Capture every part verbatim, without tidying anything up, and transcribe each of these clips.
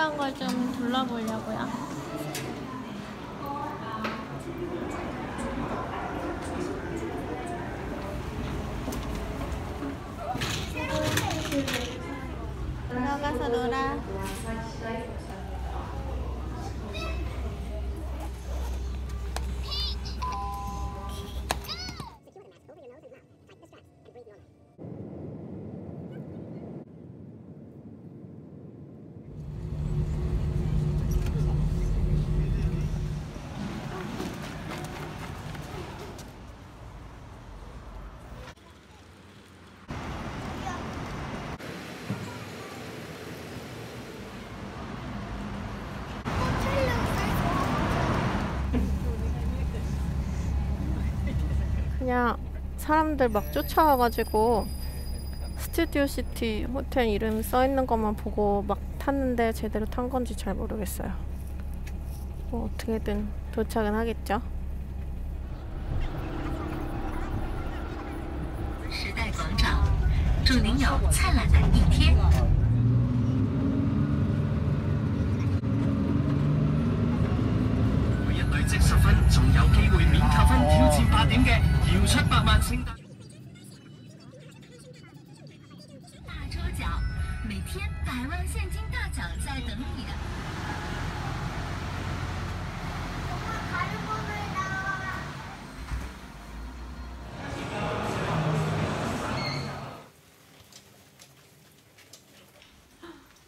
특이한 걸 좀 둘러보려고요. 들어가서 놀아. 그냥 사람들 막 쫓아와가지고 스튜디오 시티 호텔 이름 써있는 것만 보고 막 탔는데 제대로 탄 건지 잘 모르겠어요. 뭐 어떻게든 도착은 하겠죠.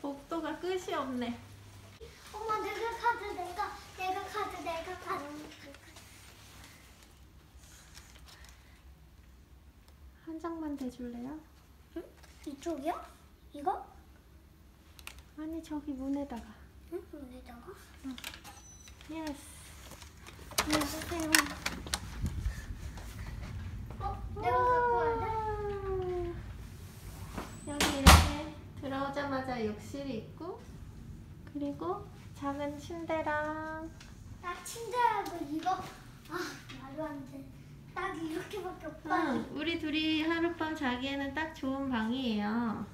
복도가 끝이 없네. 엄마 내가 카드 내가 내가 카드 내가 카드. 한 장만 대줄래요? 응? 이쪽이야? 이거? 아니 저기 문에다가. 응? 문에다가? 응. 예스. 안녕하세요. 어? 내가 갖고 와야 돼? 여기 이렇게 들어오자마자 욕실이 있고, 그리고 작은 침대랑. 나 침대하고 이거. 아 말도 안 돼. 딱 이렇게밖에 없다. 응, 우리 둘이 하룻밤 자기에는 딱 좋은 방이에요.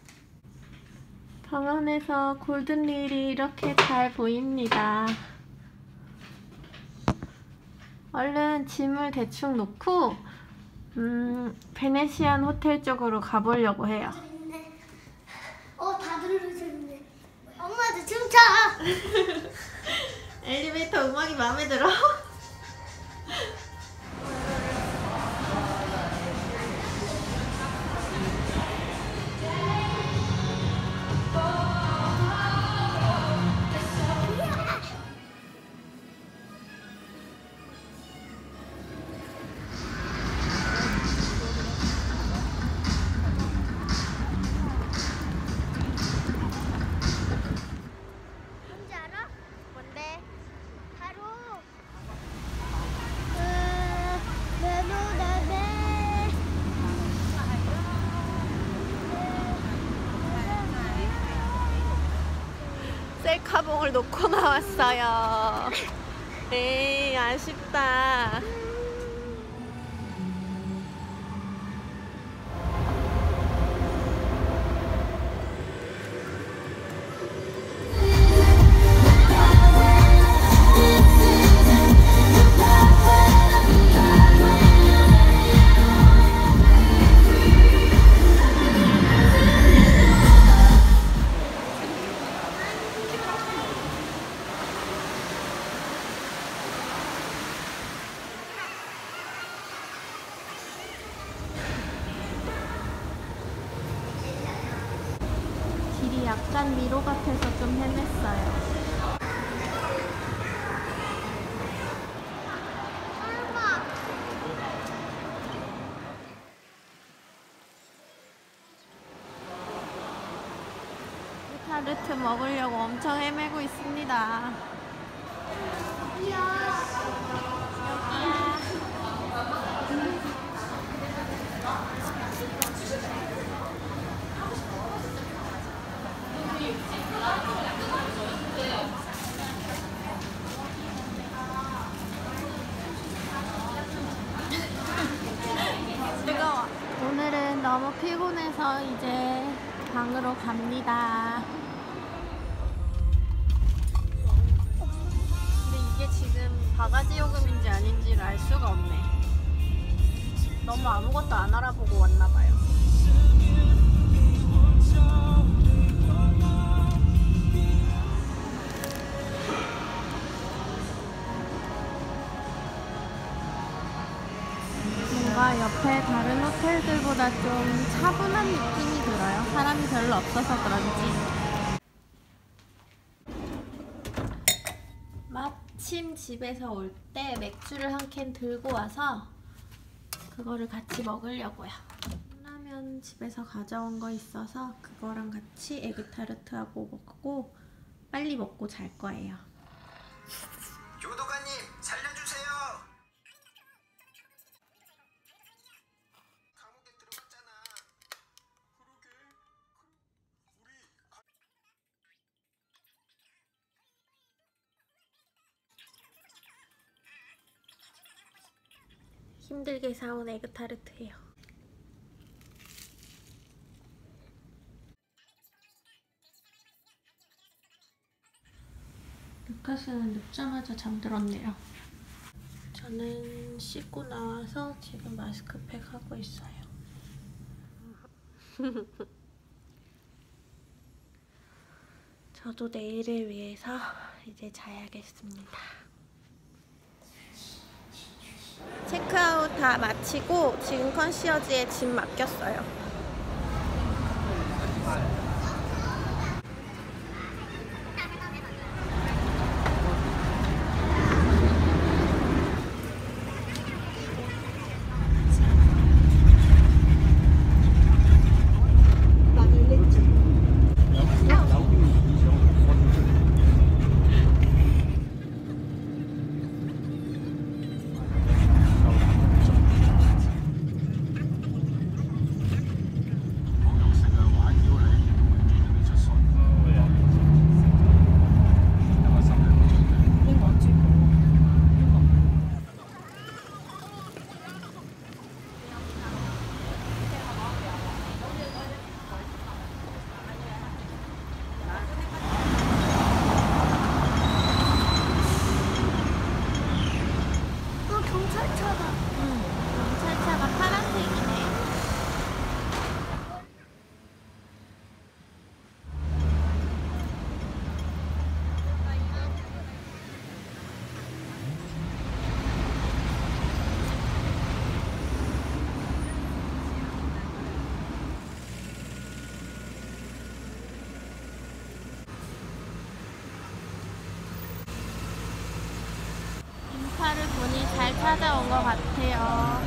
방 안에서 골든릴이 이렇게 잘 보입니다. 얼른 짐을 대충 놓고 음, 베네시안 호텔 쪽으로 가보려고 해요. 어, 다 들어져 있네. 엄마도 춤춰. 엘리베이터 음악이 마음에 들어? 셀카봉을 놓고 나왔어요. 에이, 아쉽다. 약간 미로 같아서 좀 헤맸어요. 타르트 먹으려고 엄청 헤매고 있습니다. 오늘은 너무 피곤해서 이제 방으로 갑니다. 알 수가 없네. 너무 아무것도 안 알아보고 왔나봐요. 뭔가 옆에 다른 호텔들보다 좀 차분한 느낌이 들어요. 사람이 별로 없어서 그런지. 마침 집에서 올 때 맥주를 한 캔 들고 와서 그거를 같이 먹으려고요. 컵라면 집에서 가져온 거 있어서 그거랑 같이 에그타르트하고 먹고 빨리 먹고 잘 거예요. 교도관님 살려주세요. 감옥에 들어갔잖아. 그러게. 우리 가... 힘들게 사온 에그타르트예요. 루카스는 눕자마자 잠들었네요. 저는 씻고 나와서 지금 마스크팩 하고 있어요. 저도 내일을 위해서 이제 자야겠습니다. 체크아웃 다 마치고 지금 컨시어지에 짐 맡겼어요. 분이 잘 찾아온 것 같아요.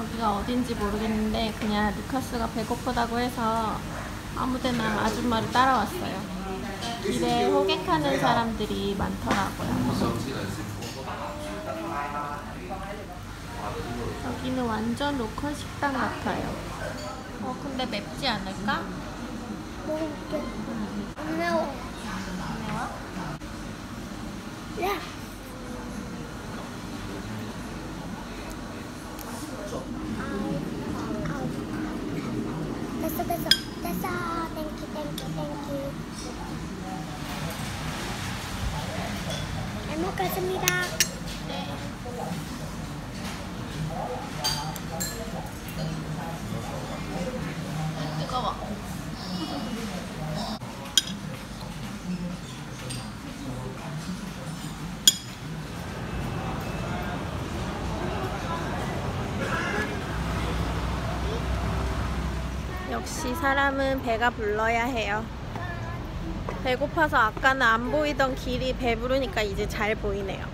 여기가 어딘지 모르겠는데 그냥 루카스가 배고프다고 해서 아무데나 아줌마를 따라왔어요. 길에 호객하는 사람들이 많더라고요. 여기는 완전 로컬 식당 같아요. 어 근데 맵지 않을까? 모르겠어. 안 매워. 안 매워? 야! 됐어 됐어 됐어. 땡큐 땡큐 땡큐. 잘 먹겠습니다. 네. 뜨거워. 역시 사람은 배가 불러야 해요. 배고파서 아까는 안 보이던 길이 배부르니까 이제 잘 보이네요.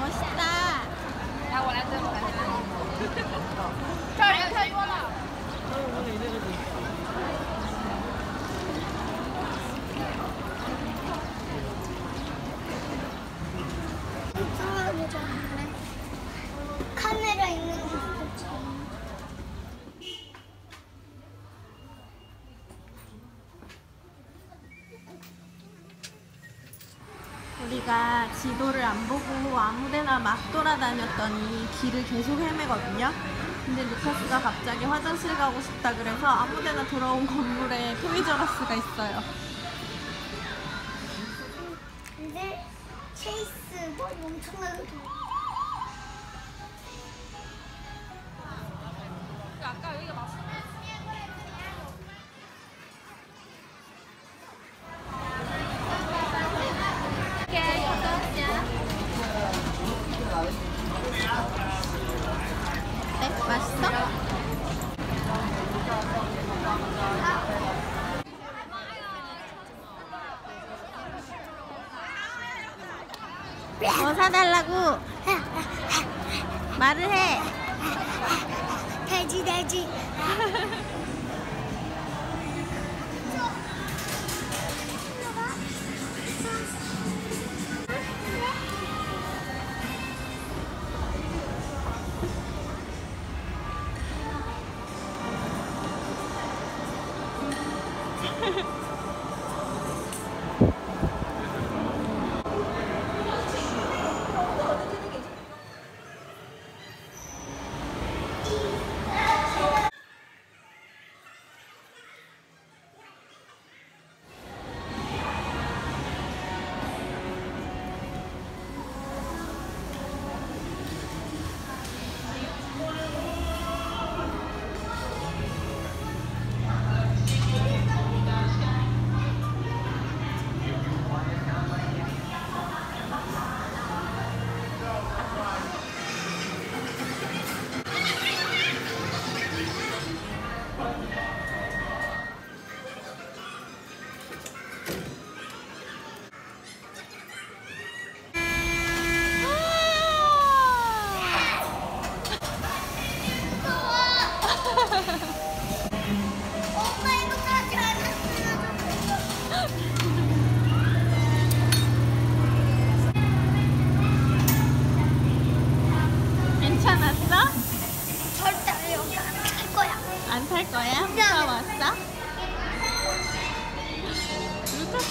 멋있다. 카메라 있는 거 같았지. 우리가 지도를 안 보고 아무데나 막 돌아다녔더니 길을 계속 헤매거든요. 근데 루카스가 갑자기 화장실 가고 싶다 그래서 아무데나 들어온 건물에 토이저러스가 있어요. 근데 체이스 뭐 엄청나게 아까 여기가 맛있어. 네, 맛있어? 뭐 사달라고 말을 해. 돼지 돼지.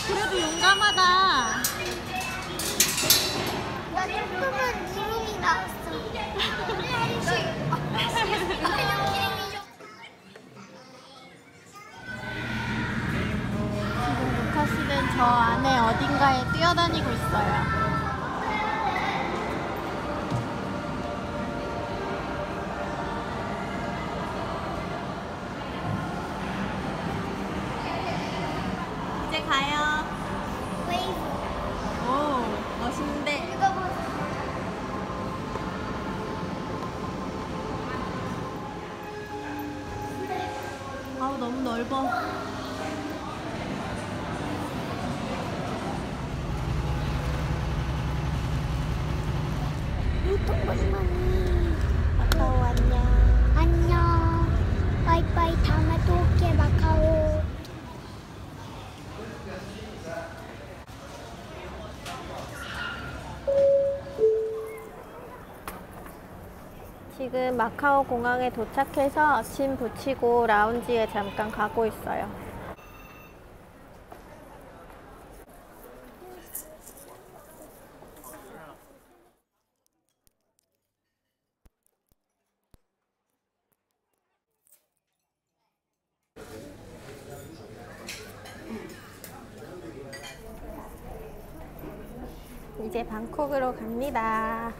그래도 용감하다. 나 조금은 기분이 나왔어. 지금 루카스는 저 안에 어딘가에 뛰어다니고 있어요. 가요. 웨이브. 오, 멋있는데. 이거 봐. 아우, 너무 넓어. 유통 멋있네. 마카오 안녕. 안녕. 바이바이. 다음에 또 올게, 마카오. 지금 마카오 공항에 도착해서 짐 붙이고 라운지에 잠깐 가고 있어요. 이제 방콕으로 갑니다.